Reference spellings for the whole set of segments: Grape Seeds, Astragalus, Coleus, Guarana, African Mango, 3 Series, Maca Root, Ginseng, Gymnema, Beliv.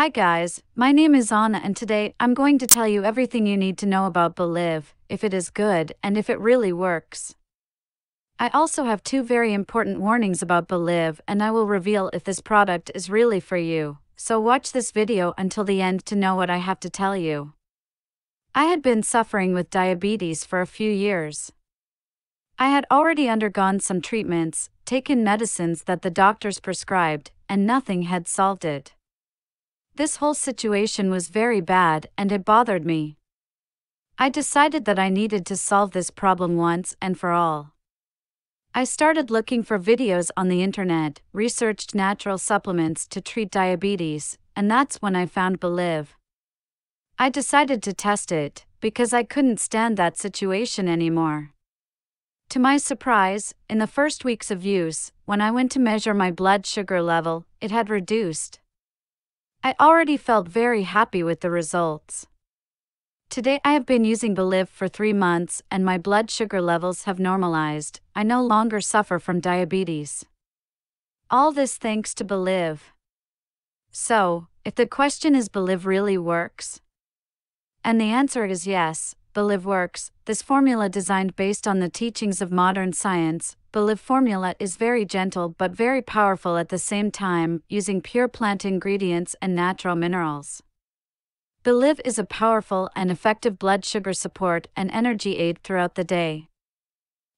Hi guys, my name is Anna and today I'm going to tell you everything you need to know about Beliv, if it is good and if it really works. I also have two very important warnings about Beliv and I will reveal if this product is really for you, so watch this video until the end to know what I have to tell you. I had been suffering with diabetes for a few years. I had already undergone some treatments, taken medicines that the doctors prescribed, and nothing had solved it. This whole situation was very bad and it bothered me. I decided that I needed to solve this problem once and for all. I started looking for videos on the internet, researched natural supplements to treat diabetes, and that's when I found Beliv. I decided to test it, because I couldn't stand that situation anymore. To my surprise, in the first weeks of use, when I went to measure my blood sugar level, it had reduced. I already felt very happy with the results. Today I have been using Beliv for 3 months and my blood sugar levels have normalized. I no longer suffer from diabetes. All this thanks to Beliv. So, if the question is Beliv really works? And the answer is yes, Beliv works. This formula designed based on the teachings of modern science, Beliv formula is very gentle but very powerful at the same time, using pure plant ingredients and natural minerals. Beliv is a powerful and effective blood sugar support and energy aid throughout the day.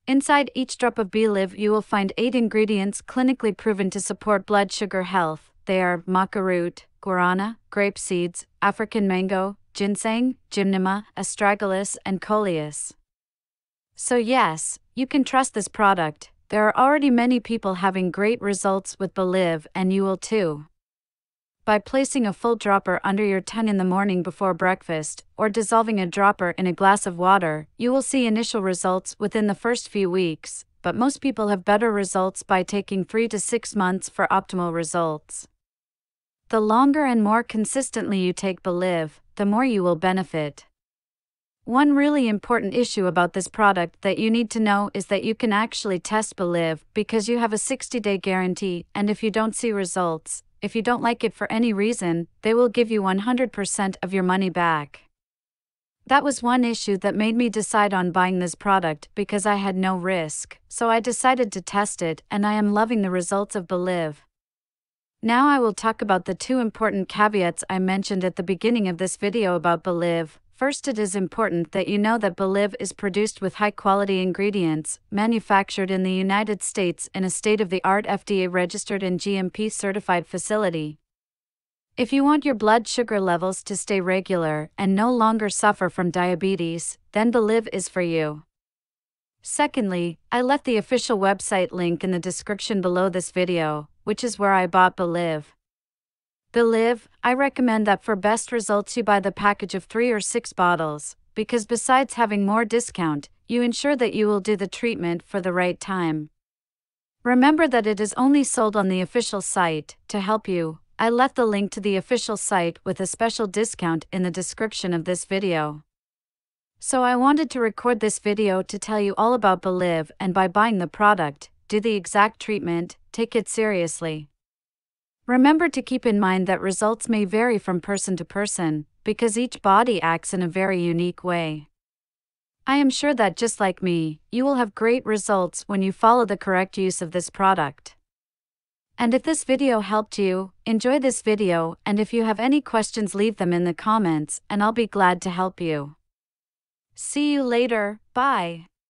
Inside each drop of Beliv you will find 8 ingredients clinically proven to support blood sugar health. They are maca root, guarana, grape seeds, African mango, ginseng, Gymnema, astragalus and coleus. So yes, you can trust this product. There are already many people having great results with Beliv and you will too. By placing a full dropper under your tongue in the morning before breakfast, or dissolving a dropper in a glass of water, you will see initial results within the first few weeks, but most people have better results by taking 3 to 6 months for optimal results. The longer and more consistently you take Beliv, the more you will benefit. One really important issue about this product that you need to know is that you can actually test Beliv because you have a 60-day guarantee, and if you don't see results, if you don't like it for any reason, they will give you 100% of your money back. That was one issue that made me decide on buying this product because I had no risk, so I decided to test it and I am loving the results of Beliv. Now I will talk about the two important caveats I mentioned at the beginning of this video about Beliv. First, it is important that you know that Beliv is produced with high-quality ingredients, manufactured in the United States in a state-of-the-art FDA-registered and GMP-certified facility. If you want your blood sugar levels to stay regular and no longer suffer from diabetes, then Beliv is for you. Secondly, I left the official website link in the description below this video, which is where I bought Beliv. Beliv, I recommend that for best results you buy the package of 3 or 6 bottles, because besides having more discount, you ensure that you will do the treatment for the right time. Remember that it is only sold on the official site. To help you, I left the link to the official site with a special discount in the description of this video. So I wanted to record this video to tell you all about Beliv, and by buying the product, do the exact treatment, take it seriously. Remember to keep in mind that results may vary from person to person, because each body acts in a very unique way. I am sure that just like me, you will have great results when you follow the correct use of this product. And if this video helped you, enjoy this video, and if you have any questions leave them in the comments and I'll be glad to help you. See you later, bye!